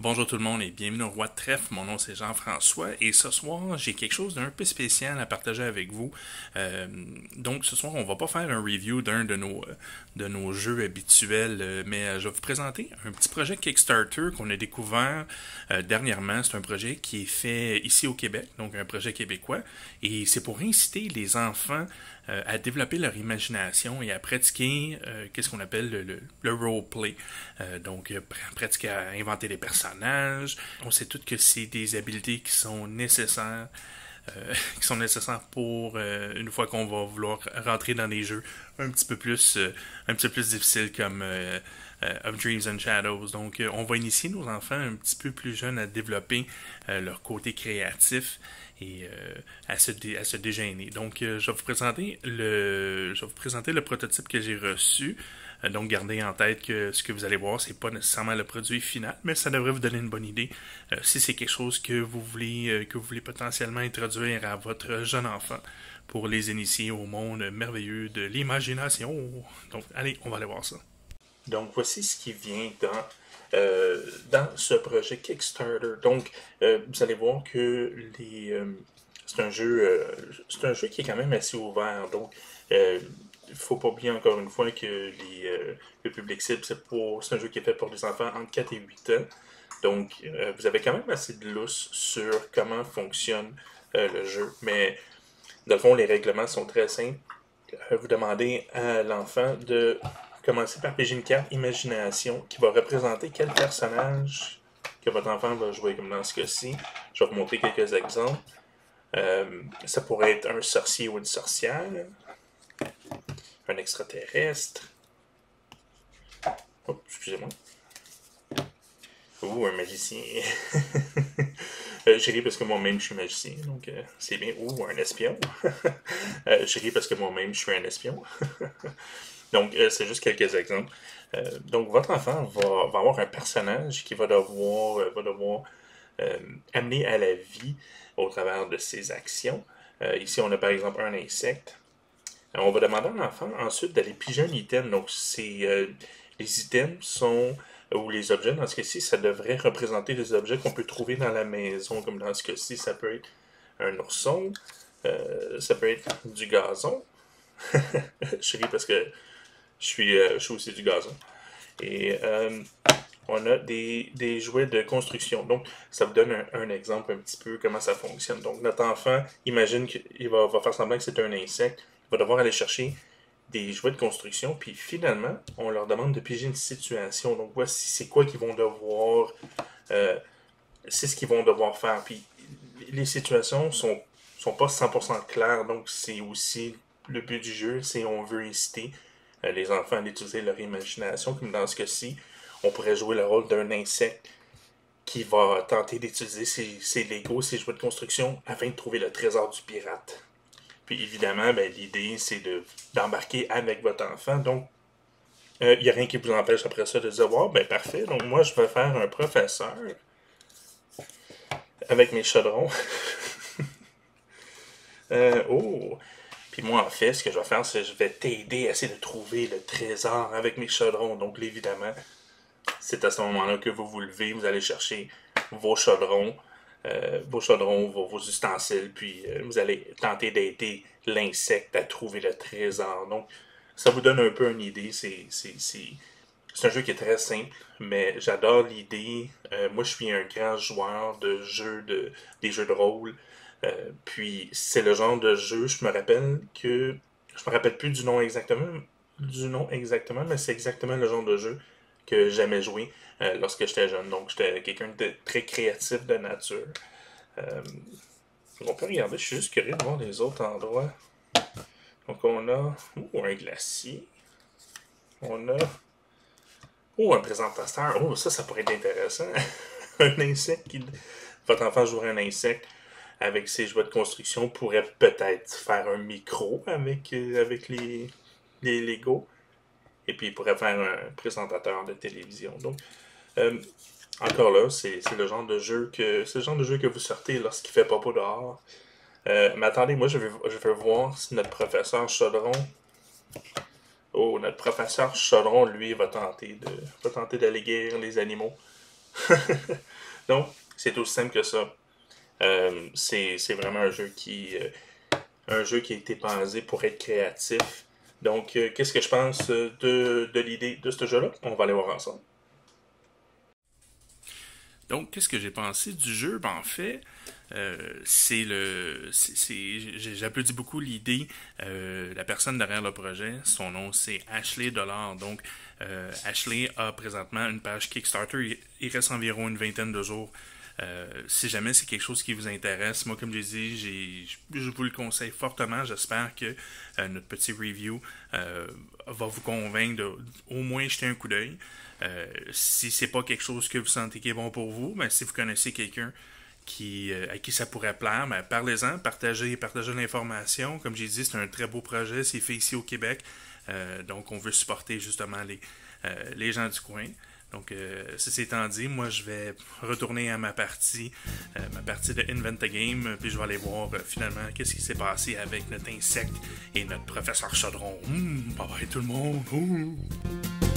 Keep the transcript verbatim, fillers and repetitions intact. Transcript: Bonjour tout le monde et bienvenue au Roi de Trèfle, mon nom c'est Jean-François et ce soir j'ai quelque chose d'un peu spécial à partager avec vous. Euh, donc ce soir on va pas faire un review d'un de nos, de nos jeux habituels, mais je vais vous présenter un petit projet Kickstarter qu'on a découvert euh, dernièrement. C'est un projet qui est fait ici au Québec, donc un projet québécois, et c'est pour inciter les enfants euh, à développer leur imagination et à pratiquer euh, qu'est-ce qu'on appelle le, le, le roleplay, euh, donc pr- pratiquer à inventer des personnages. On sait tous que c'est des habiletés qui sont nécessaires, euh, qui sont nécessaires pour euh, une fois qu'on va vouloir rentrer dans des jeux un petit peu plus, euh, un petit peu plus difficiles comme euh, euh, Dreams and Shadows. Donc, euh, on va initier nos enfants un petit peu plus jeunes à développer euh, leur côté créatif et euh, à se dé à se dégêner. Donc, euh, je vais vous présenter le, je vais vous présenter le prototype que j'ai reçu. Donc, gardez en tête que ce que vous allez voir, c'est pas nécessairement le produit final, mais ça devrait vous donner une bonne idée euh, si c'est quelque chose que vous voulez euh, que vous voulez potentiellement introduire à votre jeune enfant pour les initier au monde merveilleux de l'imagination. Donc, allez, on va aller voir ça. Donc, voici ce qui vient dans, euh, dans ce projet Kickstarter. Donc, euh, vous allez voir que les euh, c'est un jeu euh, c'est un jeu qui est quand même assez ouvert. Donc, euh, il ne faut pas oublier encore une fois que les, euh, le public cible, c'est un jeu qui est fait pour les enfants entre quatre et huit ans. Donc, euh, vous avez quand même assez de lousse sur comment fonctionne euh, le jeu. Mais, dans le fond, les règlements sont très simples. Vous demandez à l'enfant de commencer par piger une carte imagination qui va représenter quel personnage que votre enfant va jouer, comme dans ce cas-ci. Je vais vous montrer quelques exemples. Euh, ça pourrait être un sorcier ou une sorcière, un extraterrestre, oh, excusez-moi, ou un magicien, euh, je ris parce que moi-même je suis magicien, donc euh, c'est bien, ou un espion, euh, je ris parce que moi-même je suis un espion, donc euh, c'est juste quelques exemples. Euh, donc votre enfant va, va avoir un personnage qui va devoir, euh, va devoir euh, amener à la vie au travers de ses actions. Euh, ici on a par exemple un insecte. On va demander à l'enfant ensuite d'aller piger un item. Donc, euh, les items sont, ou les objets, dans ce cas-ci, ça devrait représenter des objets qu'on peut trouver dans la maison. Comme dans ce cas-ci, ça peut être un ourson, euh, ça peut être du gazon. Je ris parce que je suis, euh, je suis aussi du gazon. Et euh, on a des, des jouets de construction. Donc, ça vous donne un, un exemple un petit peu comment ça fonctionne. Donc, notre enfant imagine qu'il va, va faire semblant que c'est un insecte. On va devoir aller chercher des jouets de construction, puis finalement, on leur demande de piger une situation. Donc, voici c'est quoi qu'ils vont devoir, euh, c'est ce qu'ils vont devoir faire. Puis, les situations sont, sont pas cent pour cent claires, donc c'est aussi le but du jeu, c'est on veut inciter euh, les enfants à utiliser leur imagination, comme dans ce cas-ci, on pourrait jouer le rôle d'un insecte qui va tenter d'utiliser ses, ses Legos, ses jouets de construction, afin de trouver le trésor du pirate. Puis évidemment, ben, l'idée, c'est d'embarquer de, avec votre enfant. Donc, il euh, n'y a rien qui vous empêche après ça de dire, wow, ben parfait, donc moi, je vais faire un professeur avec mes chaudrons. euh, oh! Puis moi, en fait, ce que je vais faire, c'est que je vais t'aider à essayer de trouver le trésor avec mes chaudrons. Donc, évidemment, c'est à ce moment-là que vous vous levez, vous allez chercher vos chaudrons. Euh, vos chaudrons, vos, vos ustensiles, puis euh, vous allez tenter d'aider l'insecte à trouver le trésor. Donc, ça vous donne un peu une idée. C'est un jeu qui est très simple, mais j'adore l'idée. Euh, moi, je suis un grand joueur de jeux de, des jeux de rôle. Euh, puis, c'est le genre de jeu, je me rappelle que... Je me rappelle plus du nom exactement, du nom exactement mais c'est exactement le genre de jeu que j'aimais jouer euh, lorsque j'étais jeune. Donc, j'étais quelqu'un de très créatif de nature. Euh, on peut regarder, je suis juste curieux de voir les autres endroits. Donc, on a oh, un glacier. On a oh, un présentateur. Oh, ça, ça pourrait être intéressant. Un insecte qui... Votre enfant jouerait un insecte avec ses jouets de construction. Pourrait peut-être faire un micro avec, euh, avec les, les Legos. Et puis, il pourrait faire un présentateur de télévision. Donc, euh, encore là, c'est le genre de jeu que c'est le genre de jeu que vous sortez lorsqu'il fait pas beau dehors. Euh, mais attendez, moi, je vais, je vais voir si notre professeur Chaudron... Oh, notre professeur Chaudron, lui, va tenter de va tenter d'aller guérir les animaux. Donc, c'est aussi simple que ça. Euh, c'est vraiment un jeu qui euh, un jeu qui a été pensé pour être créatif. Donc, euh, qu'est-ce que je pense de, de l'idée de ce jeu-là? On va aller voir ensemble. Donc, qu'est-ce que j'ai pensé du jeu? Ben, en fait, euh, c'est le. J'applaudis beaucoup l'idée. Euh, la personne derrière le projet, son nom, c'est Ashley Dollar. Donc, euh, Ashley a présentement une page Kickstarter. Il, il reste environ une vingtaine de jours. Euh, si jamais c'est quelque chose qui vous intéresse, moi, comme je l'ai dit, je vous le conseille fortement. J'espère que euh, notre petit review euh, va vous convaincre de au moins jeter un coup d'œil. Euh, si c'est pas quelque chose que vous sentez qui est bon pour vous, ben, si vous connaissez quelqu'un qui, euh, à qui ça pourrait plaire, ben, parlez-en, partagez, partagez l'information. Comme j'ai dit, c'est un très beau projet, c'est fait ici au Québec. Euh, donc, on veut supporter justement les, euh, les gens du coin. Donc, euh, ceci étant dit, moi, je vais retourner à ma partie, euh, ma partie de Inventa Game, puis je vais aller voir euh, finalement qu'est-ce qui s'est passé avec notre insecte et notre professeur Chaudron. Mmh, bye bye tout le monde! Mmh.